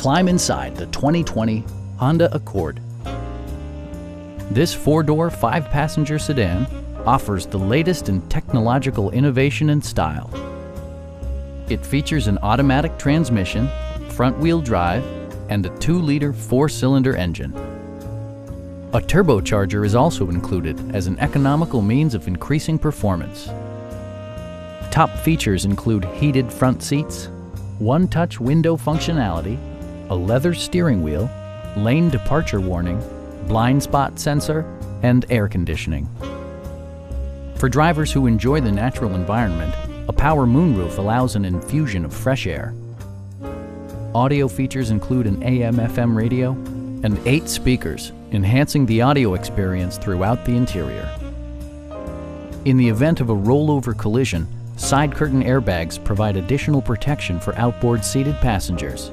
Climb inside the 2020 Honda Accord. This four-door, five-passenger sedan offers the latest in technological innovation and style. It features an automatic transmission, front-wheel drive, and a 2-liter four-cylinder engine. A turbocharger is also included as an economical means of increasing performance. Top features include heated front seats, one-touch window functionality, a leather steering wheel, lane departure warning, blind spot sensor, and air conditioning. For drivers who enjoy the natural environment, a power moonroof allows an infusion of fresh air. Audio features include an AM/FM radio and 8 speakers, enhancing the audio experience throughout the interior. In the event of a rollover collision, side curtain airbags provide additional protection for outboard seated passengers.